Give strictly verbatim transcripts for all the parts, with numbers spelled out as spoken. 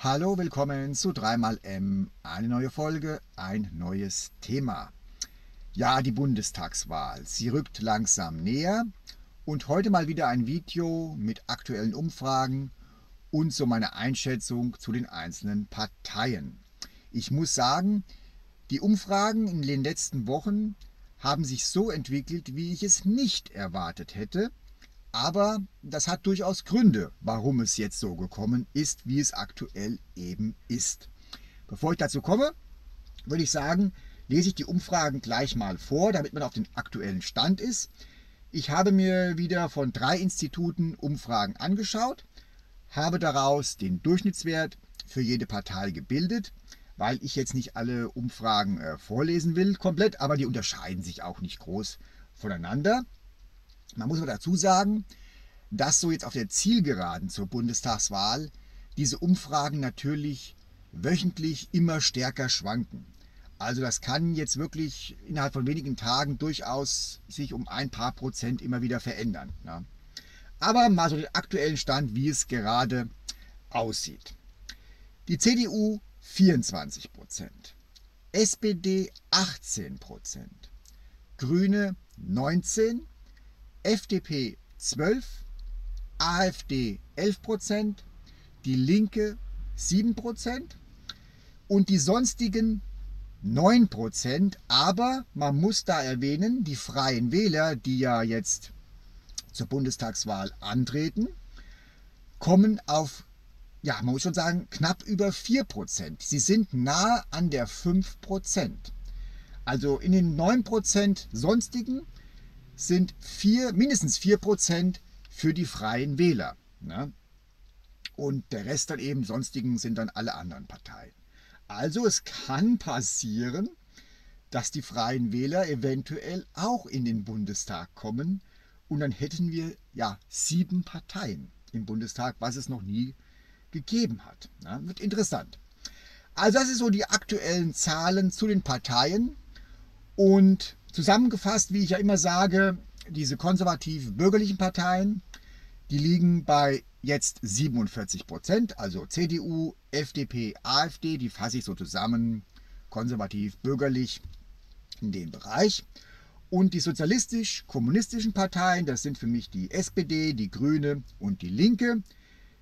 Hallo, willkommen zu drei mal M. Eine neue Folge, ein neues Thema. Ja, die Bundestagswahl. Sie rückt langsam näher. Und heute mal wieder ein Video mit aktuellen Umfragen und so meine Einschätzung zu den einzelnen Parteien. Ich muss sagen, die Umfragen in den letzten Wochen haben sich so entwickelt, wie ich es nicht erwartet hätte. Aber das hat durchaus Gründe, warum es jetzt so gekommen ist, wie es aktuell eben ist. Bevor ich dazu komme, würde ich sagen, lese ich die Umfragen gleich mal vor, damit man auf den aktuellen Stand ist. Ich habe mir wieder von drei Instituten Umfragen angeschaut, habe daraus den Durchschnittswert für jede Partei gebildet, weil ich jetzt nicht alle Umfragen äh, vorlesen will komplett, aber die unterscheiden sich auch nicht groß voneinander. Man muss aber dazu sagen, dass so jetzt auf der Zielgeraden zur Bundestagswahl diese Umfragen natürlich wöchentlich immer stärker schwanken. Also das kann jetzt wirklich innerhalb von wenigen Tagen durchaus sich um ein paar Prozent immer wieder verändern, ne? Aber mal so den aktuellen Stand, wie es gerade aussieht. Die C D U vierundzwanzig Prozent, S P D achtzehn Prozent, Grüne neunzehn Prozent, F D P zwölf Prozent, AfD elf Prozent, die Linke sieben Prozent und die sonstigen neun Prozent. Aber man muss da erwähnen, die Freien Wähler, die ja jetzt zur Bundestagswahl antreten, kommen auf, ja, man muss schon sagen, knapp über vier Prozent. Sie sind nahe an der fünf Prozent. Also in den neun Prozent sonstigen sind vier, mindestens vier Prozent für die Freien Wähler, ne? Und der Rest dann eben sonstigen sind dann alle anderen Parteien. Also es kann passieren, dass die Freien Wähler eventuell auch in den Bundestag kommen und dann hätten wir ja sieben Parteien im Bundestag, was es noch nie gegeben hat, ne? Wird interessant. Also das ist so die aktuellen Zahlen zu den Parteien und zusammengefasst, wie ich ja immer sage, diese konservativ-bürgerlichen Parteien, die liegen bei jetzt siebenundvierzig Prozent, also C D U, F D P, AfD, die fasse ich so zusammen, konservativ-bürgerlich in dem Bereich. Und die sozialistisch-kommunistischen Parteien, das sind für mich die S P D, die Grüne und die Linke,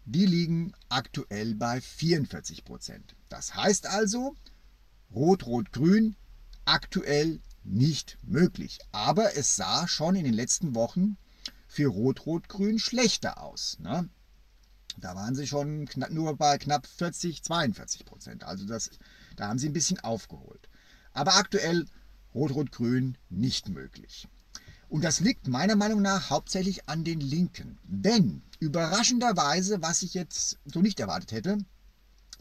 die liegen aktuell bei vierundvierzig Prozent. Das heißt also, Rot-Rot-Grün aktuell nicht möglich. Aber es sah schon in den letzten Wochen für Rot-Rot-Grün schlechter aus, ne? Da waren sie schon knapp, nur bei knapp vierzig, zweiundvierzig Prozent. Also das, da haben sie ein bisschen aufgeholt. Aber aktuell Rot-Rot-Grün nicht möglich. Und das liegt meiner Meinung nach hauptsächlich an den Linken. Denn überraschenderweise, was ich jetzt so nicht erwartet hätte,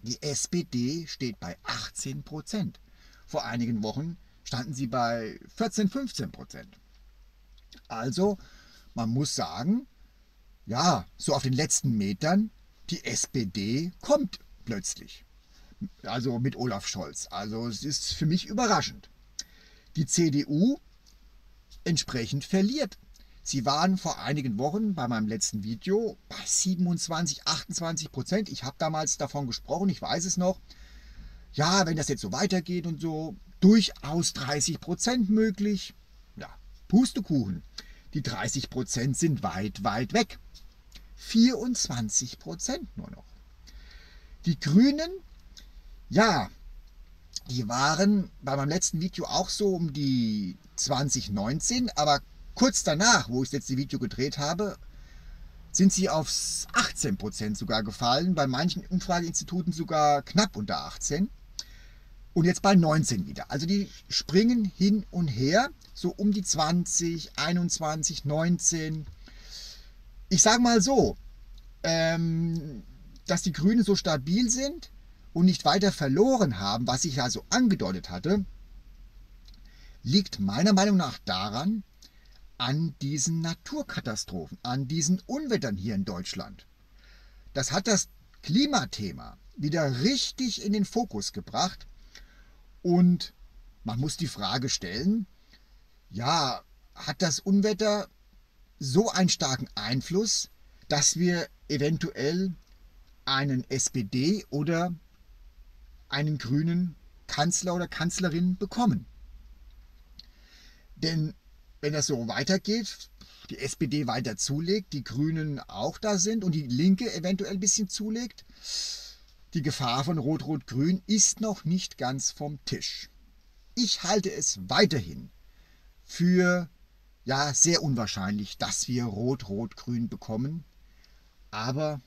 die S P D steht bei achtzehn Prozent. Vor einigen Wochen standen sie bei vierzehn, fünfzehn Prozent. Also, man muss sagen, ja, so auf den letzten Metern, die S P D kommt plötzlich. Also mit Olaf Scholz. Also es ist für mich überraschend. Die C D U entsprechend verliert. Sie waren vor einigen Wochen bei meinem letzten Video bei siebenundzwanzig, achtundzwanzig Prozent. Ich habe damals davon gesprochen, ich weiß es noch. Ja, wenn das jetzt so weitergeht und so, durchaus dreißig Prozent möglich. Ja, Pustekuchen. Die dreißig Prozent sind weit, weit weg. vierundzwanzig Prozent nur noch. Die Grünen, ja, die waren bei meinem letzten Video auch so um die zwanzig, neunzehn, aber kurz danach, wo ich das letzte Video gedreht habe, sind sie auf achtzehn Prozent sogar gefallen, bei manchen Umfrageinstituten sogar knapp unter achtzehn. Und jetzt bei neunzehn wieder. Also die springen hin und her, so um die zwanzig, einundzwanzig, neunzehn. Ich sage mal so, ähm, dass die Grünen so stabil sind und nicht weiter verloren haben, was ich ja so angedeutet hatte, liegt meiner Meinung nach daran, an diesen Naturkatastrophen, an diesen Unwettern hier in Deutschland. Das hat das Klimathema wieder richtig in den Fokus gebracht. Und man muss die Frage stellen, ja, hat das Unwetter so einen starken Einfluss, dass wir eventuell einen S P D oder einen grünen Kanzler oder Kanzlerin bekommen. Denn wenn das so weitergeht, die S P D weiter zulegt, die Grünen auch da sind und die Linke eventuell ein bisschen zulegt, die Gefahr von Rot-Rot-Grün ist noch nicht ganz vom Tisch. Ich halte es weiterhin für ja sehr unwahrscheinlich, dass wir Rot-Rot-Grün bekommen, aber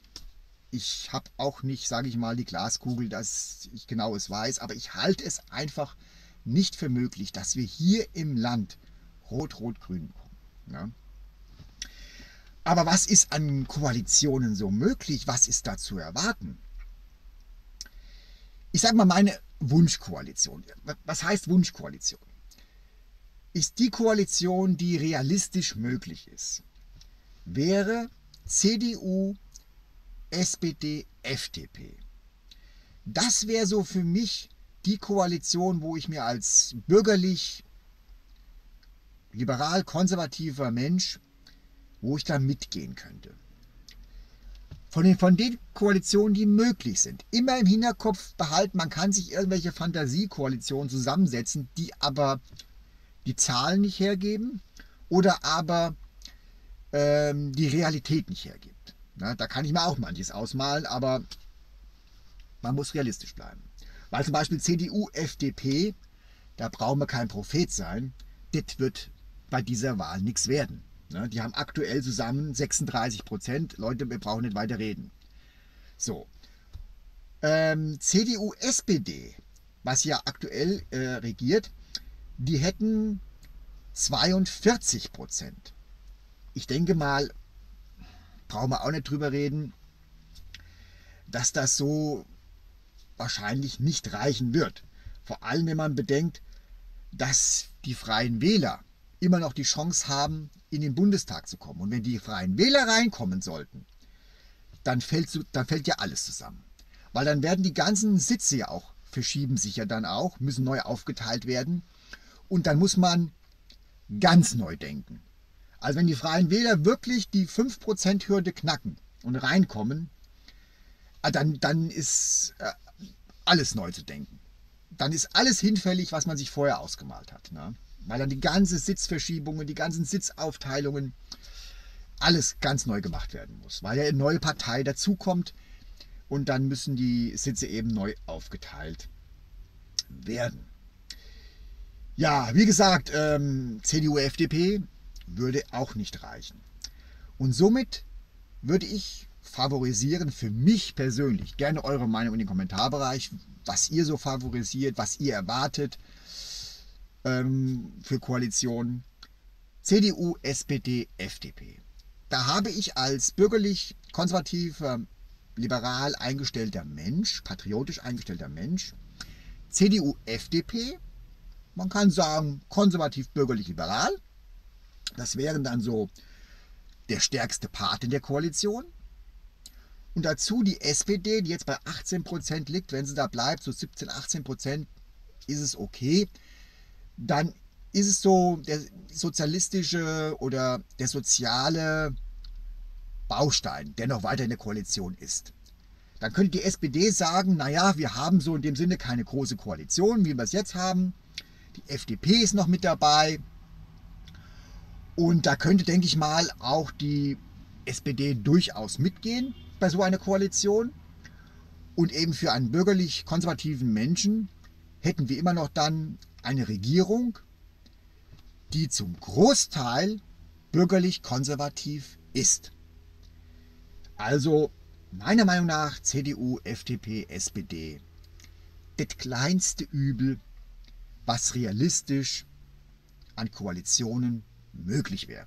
ich habe auch nicht, sage ich mal, die Glaskugel, dass ich genau es weiß, aber ich halte es einfach nicht für möglich, dass wir hier im Land Rot-Rot-Grün bekommen. Ja. Aber was ist an Koalitionen so möglich? Was ist da zu erwarten? Ich sage mal meine Wunschkoalition. Was heißt Wunschkoalition? Ist die Koalition, die realistisch möglich ist, wäre C D U, S P D, F D P. Das wäre so für mich die Koalition, wo ich mir als bürgerlich, liberal, konservativer Mensch, wo ich da mitgehen könnte. Von den, von den Koalitionen, die möglich sind, immer im Hinterkopf behalten, man kann sich irgendwelche Fantasiekoalitionen zusammensetzen, die aber die Zahlen nicht hergeben oder aber ähm, die Realität nicht hergibt. Na, da kann ich mir auch manches ausmalen, aber man muss realistisch bleiben. Weil zum Beispiel C D U, F D P, da brauchen wir kein Prophet sein, das wird bei dieser Wahl nichts werden. Die haben aktuell zusammen sechsunddreißig Prozent. Leute, wir brauchen nicht weiter reden. So. Ähm, C D U, S P D, was ja aktuell äh, regiert, die hätten zweiundvierzig Prozent. Ich denke mal, brauchen wir auch nicht drüber reden, dass das so wahrscheinlich nicht reichen wird. Vor allem, wenn man bedenkt, dass die Freien Wähler immer noch die Chance haben, in den Bundestag zu kommen. Und wenn die Freien Wähler reinkommen sollten, dann fällt, dann fällt ja alles zusammen. Weil dann werden die ganzen Sitze ja auch, verschieben sich ja dann auch, müssen neu aufgeteilt werden. Und dann muss man ganz neu denken. Also wenn die Freien Wähler wirklich die fünf Prozent-Hürde knacken und reinkommen, dann, dann ist alles neu zu denken. Dann ist alles hinfällig, was man sich vorher ausgemalt hat. Ne? Weil dann die ganzen Sitzverschiebungen, die ganzen Sitzaufteilungen, alles ganz neu gemacht werden muss. Weil ja eine neue Partei dazukommt und dann müssen die Sitze eben neu aufgeteilt werden. Ja, wie gesagt, ähm, C D U, F D P würde auch nicht reichen. Und somit würde ich favorisieren, für mich persönlich, gerne eure Meinung in den Kommentarbereich, was ihr so favorisiert, was ihr erwartet ähm, für Koalitionen. C D U, S P D, F D P. Da habe ich als bürgerlich, konservativer, liberal eingestellter Mensch, patriotisch eingestellter Mensch, C D U, F D P, man kann sagen konservativ, bürgerlich, liberal. Das wären dann so der stärkste Part in der Koalition. Und dazu die S P D, die jetzt bei achtzehn Prozent liegt, wenn sie da bleibt, so siebzehn, achtzehn Prozent, ist es okay. Dann ist es so der sozialistische oder der soziale Baustein, der noch weiter in der Koalition ist. Dann könnte die S P D sagen, naja, wir haben so in dem Sinne keine große Koalition, wie wir es jetzt haben. Die F D P ist noch mit dabei. Und da könnte, denke ich mal, auch die S P D durchaus mitgehen bei so einer Koalition. Und eben für einen bürgerlich-konservativen Menschen hätten wir immer noch dann eine Regierung, die zum Großteil bürgerlich-konservativ ist. Also meiner Meinung nach C D U, F D P, S P D, das kleinste Übel, was realistisch an Koalitionen möglich wäre.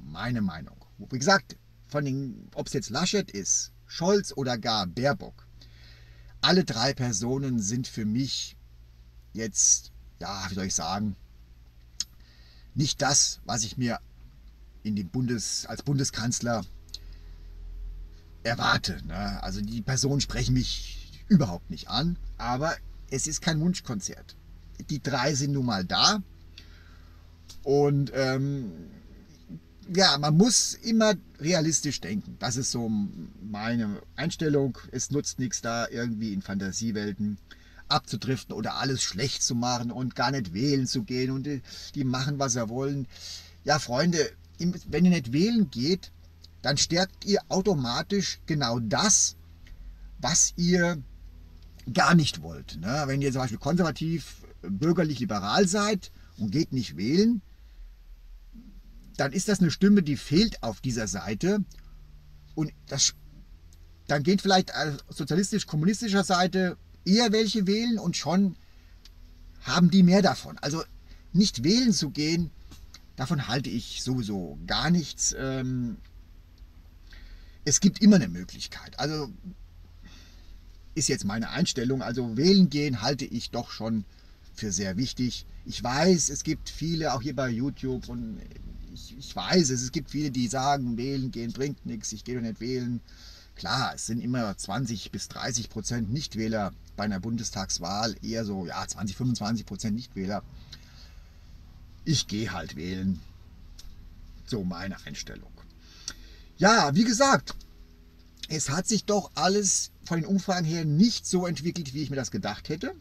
Meine Meinung. Wie gesagt, von den, ob es jetzt Laschet ist, Scholz oder gar Baerbock, alle drei Personen sind für mich jetzt, ja, wie soll ich sagen, nicht das, was ich mir in den Bundes, als Bundeskanzler erwarte. Ne? Also die Personen sprechen mich überhaupt nicht an, aber es ist kein Wunschkonzert. Die drei sind nun mal da und ähm, ja, man muss immer realistisch denken. Das ist so meine Einstellung. Es nutzt nichts, da irgendwie in Fantasiewelten abzudriften oder alles schlecht zu machen und gar nicht wählen zu gehen und die, die machen, was sie wollen. Ja, Freunde, wenn ihr nicht wählen geht, dann stärkt ihr automatisch genau das, was ihr gar nicht wollt. Ne? Wenn ihr zum Beispiel konservativ, bürgerlich, liberal seid und geht nicht wählen, dann ist das eine Stimme, die fehlt auf dieser Seite. Und das, dann geht vielleicht sozialistisch-kommunistischer Seite eher welche wählen und schon haben die mehr davon. Also nicht wählen zu gehen, davon halte ich sowieso gar nichts. Es gibt immer eine Möglichkeit. Also ist jetzt meine Einstellung. Also wählen gehen halte ich doch schon für sehr wichtig. Ich weiß, es gibt viele, auch hier bei YouTube, und ich, ich weiß es, es gibt viele, die sagen, wählen gehen bringt nichts, ich gehe doch nicht wählen. Klar, es sind immer zwanzig bis dreißig Prozent Nichtwähler bei einer Bundestagswahl, eher so ja, zwanzig, fünfundzwanzig Prozent Nichtwähler. Ich gehe halt wählen. So meine Einstellung. Ja, wie gesagt, es hat sich doch alles von den Umfragen her nicht so entwickelt, wie ich mir das gedacht hätte.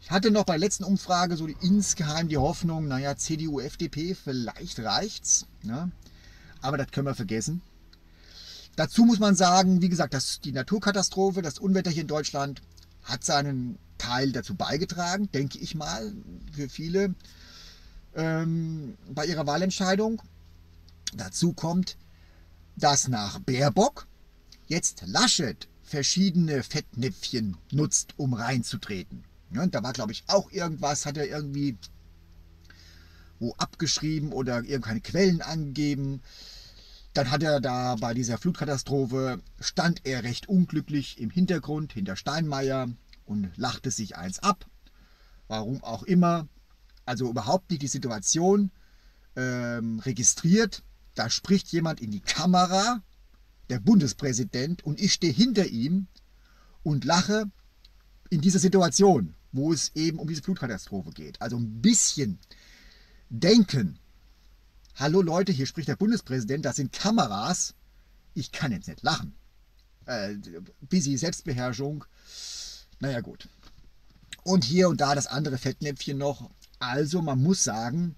Ich hatte noch bei der letzten Umfrage so die, insgeheim die Hoffnung, naja, C D U, F D P, vielleicht reicht's. Ne? Aber das können wir vergessen. Dazu muss man sagen, wie gesagt, dass die Naturkatastrophe, das Unwetter hier in Deutschland, hat seinen Teil dazu beigetragen, denke ich mal, für viele ähm, bei ihrer Wahlentscheidung. Dazu kommt, dass nach Baerbock jetzt Laschet verschiedene Fettnäpfchen nutzt, um reinzutreten. Ja, da war, glaube ich, auch irgendwas, hat er irgendwie wo abgeschrieben oder irgendeine Quellen angegeben. Dann hat er da bei dieser Flutkatastrophe, stand er recht unglücklich im Hintergrund hinter Steinmeier und lachte sich eins ab. Warum auch immer. Also überhaupt nicht die Situation ähm, registriert. Da spricht jemand in die Kamera, der Bundespräsident, und ich stehe hinter ihm und lache in dieser Situation, wo es eben um diese Flutkatastrophe geht. Also ein bisschen denken. Hallo Leute, hier spricht der Bundespräsident, das sind Kameras. Ich kann jetzt nicht lachen. Äh, busy Selbstbeherrschung. Naja gut. Und hier und da das andere Fettnäpfchen noch. Also man muss sagen,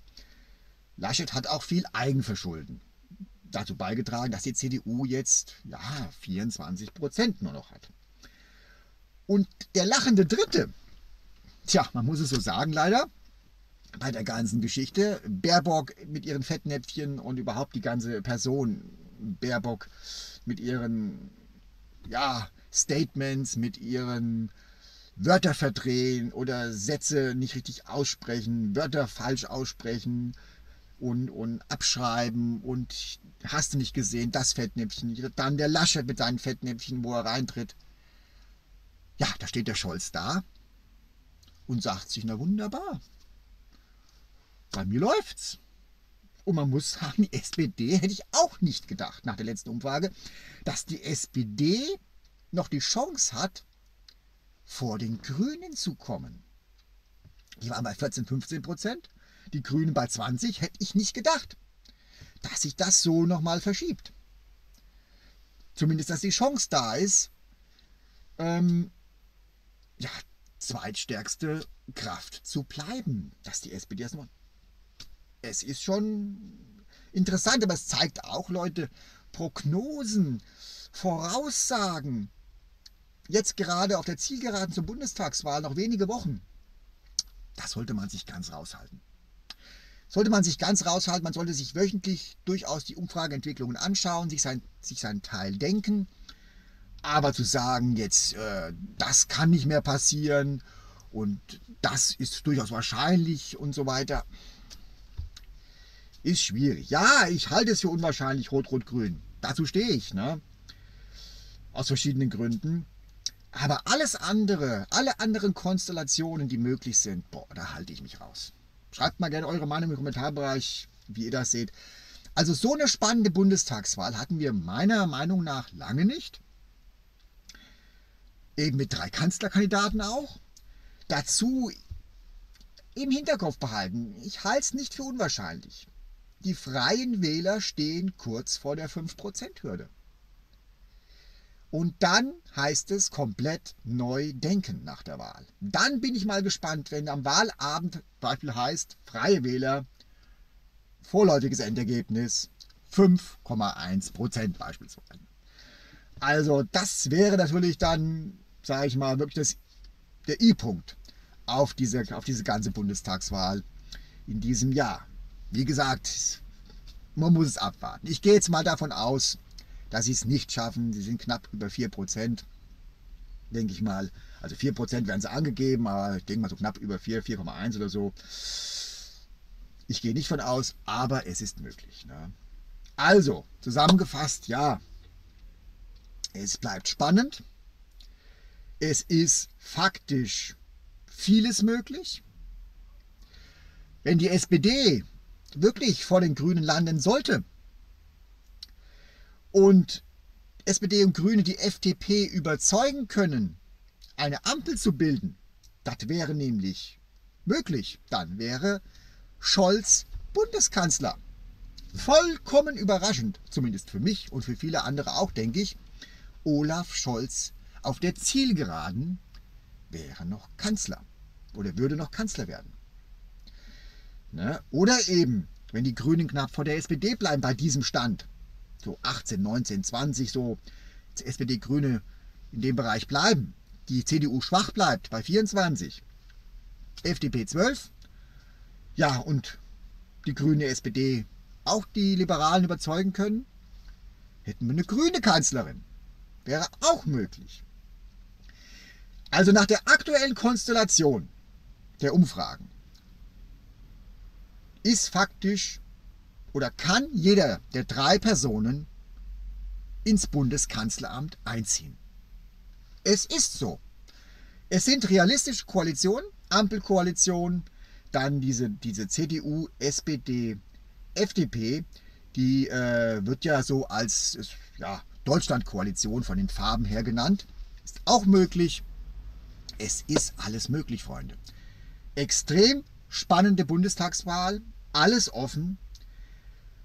Laschet hat auch viel Eigenverschulden dazu beigetragen, dass die C D U jetzt ja, vierundzwanzig Prozent nur noch hat. Und der lachende Dritte, tja, man muss es so sagen leider, bei der ganzen Geschichte, Baerbock mit ihren Fettnäpfchen und überhaupt die ganze Person, Baerbock mit ihren ja, Statements, mit ihren Wörter verdrehen oder Sätze nicht richtig aussprechen, Wörter falsch aussprechen und, und abschreiben und hast du nicht gesehen, das Fettnäpfchen, dann der Laschet mit seinen Fettnäpfchen, wo er reintritt. Ja, da steht der Scholz da und sagt sich, na wunderbar, bei mir läuft's. Und man muss sagen, die S P D hätte ich auch nicht gedacht nach der letzten Umfrage, dass die S P D noch die Chance hat, vor den Grünen zu kommen. Die waren bei vierzehn, fünfzehn Prozent, die Grünen bei zwanzig, hätte ich nicht gedacht, dass sich das so nochmal verschiebt. Zumindest, dass die Chance da ist, ähm, ja, zweitstärkste Kraft zu bleiben, dass die S P D das macht. Es ist schon interessant, aber es zeigt auch, Leute, Prognosen, Voraussagen. Jetzt gerade auf der Zielgeraden zur Bundestagswahl, noch wenige Wochen. Das sollte man sich ganz raushalten. Sollte man sich ganz raushalten, man sollte sich wöchentlich durchaus die Umfrageentwicklungen anschauen, sich, sein, sich seinen Teil denken. Aber zu sagen, jetzt, äh, das kann nicht mehr passieren und das ist durchaus wahrscheinlich und so weiter, ist schwierig. Ja, ich halte es für unwahrscheinlich, Rot-Rot-Grün. Dazu stehe ich, ne? Aus verschiedenen Gründen. Aber alles andere, alle anderen Konstellationen, die möglich sind, boah, da halte ich mich raus. Schreibt mal gerne eure Meinung im Kommentarbereich, wie ihr das seht. Also so eine spannende Bundestagswahl hatten wir meiner Meinung nach lange nicht. Eben mit drei Kanzlerkandidaten auch. Dazu im Hinterkopf behalten, ich halte es nicht für unwahrscheinlich, Die Freien Wähler stehen kurz vor der fünf Prozent-Hürde. Und dann heißt es komplett neu denken nach der Wahl. Dann bin ich mal gespannt, wenn am Wahlabend zum Beispiel heißt, Freie Wähler, vorläufiges Endergebnis fünf Komma eins Prozent beispielsweise. Also das wäre natürlich dann, sage ich mal, wirklich das, der I-Punkt auf diese, auf diese ganze Bundestagswahl in diesem Jahr. Wie gesagt, man muss es abwarten. Ich gehe jetzt mal davon aus, dass sie es nicht schaffen. Sie sind knapp über vier Prozent, denke ich mal. Also vier Prozent werden sie angegeben, aber ich denke mal so knapp über vier, vier Komma eins oder so. Ich gehe nicht von aus, aber es ist möglich. Ne? Also, zusammengefasst, ja, es bleibt spannend. Es ist faktisch vieles möglich. Wenn die S P D wirklich vor den Grünen landen sollte, und S P D und Grüne die F D P überzeugen können, eine Ampel zu bilden, das wäre nämlich möglich. Dann wäre Scholz Bundeskanzler. Vollkommen überraschend, zumindest für mich und für viele andere auch, denke ich. Olaf Scholz auf der Zielgeraden wäre noch Kanzler oder würde noch Kanzler werden. Ne? Oder eben, wenn die Grünen knapp vor der S P D bleiben bei diesem Stand, so achtzehn, neunzehn, zwanzig, so S P D-Grüne in dem Bereich bleiben, die C D U schwach bleibt bei vierundzwanzig, F D P zwölf, ja, und die grüne S P D auch die Liberalen überzeugen können, hätten wir eine grüne Kanzlerin. Wäre auch möglich. Also nach der aktuellen Konstellation der Umfragen ist faktisch oder kann jeder der drei Personen ins Bundeskanzleramt einziehen. Es ist so. Es sind realistische Koalitionen, Ampelkoalitionen, dann diese, diese C D U, S P D, F D P, die äh, wird ja so als ja, Deutschlandkoalition von den Farben her genannt. Ist auch möglich. Es ist alles möglich, Freunde. Extrem spannende Bundestagswahl, alles offen.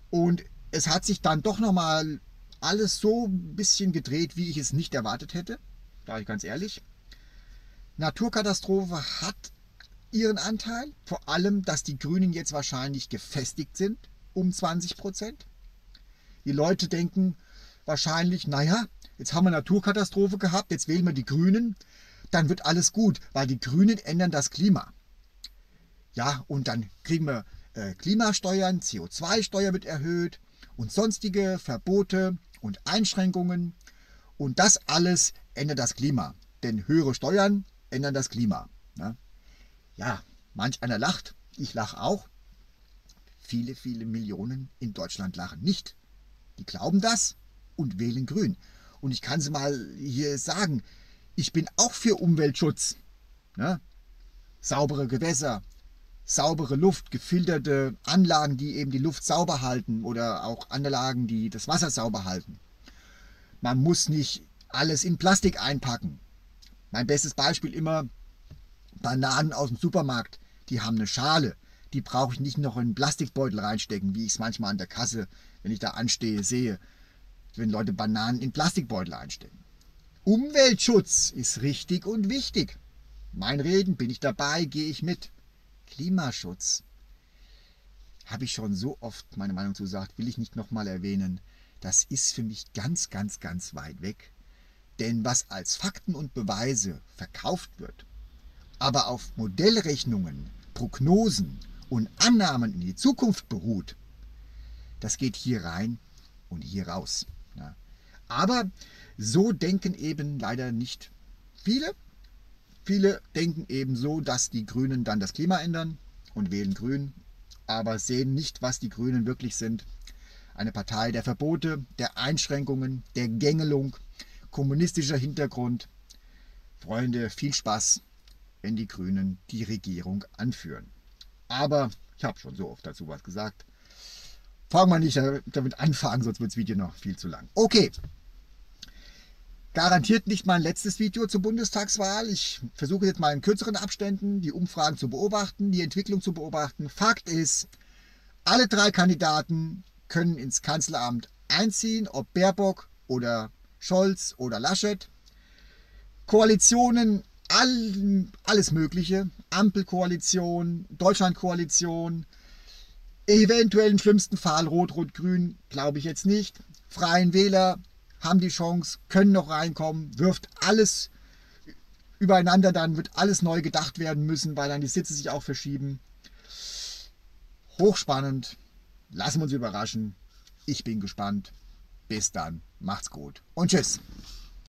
Und es hat sich dann doch nochmal alles so ein bisschen gedreht, wie ich es nicht erwartet hätte. Sage ich ganz ehrlich. Naturkatastrophe hat ihren Anteil. Vor allem, dass die Grünen jetzt wahrscheinlich gefestigt sind um zwanzig Prozent. Die Leute denken wahrscheinlich, naja, jetzt haben wir Naturkatastrophe gehabt, jetzt wählen wir die Grünen, dann wird alles gut, weil die Grünen ändern das Klima. Ja, und dann kriegen wir Klimasteuern, C O zwei Steuer wird erhöht und sonstige Verbote und Einschränkungen. Und das alles ändert das Klima. Denn höhere Steuern ändern das Klima. Ja, manch einer lacht. Ich lache auch. Viele, viele Millionen in Deutschland lachen nicht. Die glauben das und wählen grün. Und ich kann es mal hier sagen, ich bin auch für Umweltschutz. Ne? Saubere Gewässer, saubere Luft, gefilterte Anlagen, die eben die Luft sauber halten oder auch Anlagen, die das Wasser sauber halten. Man muss nicht alles in Plastik einpacken. Mein bestes Beispiel immer, Bananen aus dem Supermarkt, die haben eine Schale. Die brauche ich nicht noch in einen Plastikbeutel reinstecken, wie ich es manchmal an der Kasse, wenn ich da anstehe, sehe, wenn Leute Bananen in Plastikbeutel einstecken. Umweltschutz ist richtig und wichtig. Mein Reden, bin ich dabei, gehe ich mit. Klimaschutz, habe ich schon so oft meine Meinung zu gesagt, will ich nicht nochmal erwähnen. Das ist für mich ganz, ganz, ganz weit weg. Denn was als Fakten und Beweise verkauft wird, aber auf Modellrechnungen, Prognosen und Annahmen in die Zukunft beruht, das geht hier rein und hier raus. Ja. Aber so denken eben leider nicht viele. Viele denken eben so, dass die Grünen dann das Klima ändern und wählen Grün, aber sehen nicht, was die Grünen wirklich sind. Eine Partei der Verbote, der Einschränkungen, der Gängelung, kommunistischer Hintergrund. Freunde, viel Spaß, wenn die Grünen die Regierung anführen. Aber ich habe schon so oft dazu was gesagt. Fangen wir nicht damit anfangen, sonst wird das Video noch viel zu lang. Okay. Garantiert nicht mein letztes Video zur Bundestagswahl. Ich versuche jetzt mal in kürzeren Abständen die Umfragen zu beobachten, die Entwicklung zu beobachten. Fakt ist, Alle drei Kandidaten können ins Kanzleramt einziehen, ob Baerbock oder Scholz oder Laschet. Koalitionen, all, alles Mögliche, Ampelkoalition, Deutschlandkoalition, eventuell im schlimmsten Fall Rot-Rot-Grün, glaube ich jetzt nicht. Freien Wähler haben die Chance, können noch reinkommen, wirft alles übereinander, dann wird alles neu gedacht werden müssen, weil dann die Sitze sich auch verschieben. Hochspannend, lassen wir uns überraschen. Ich bin gespannt. Bis dann, macht's gut und tschüss.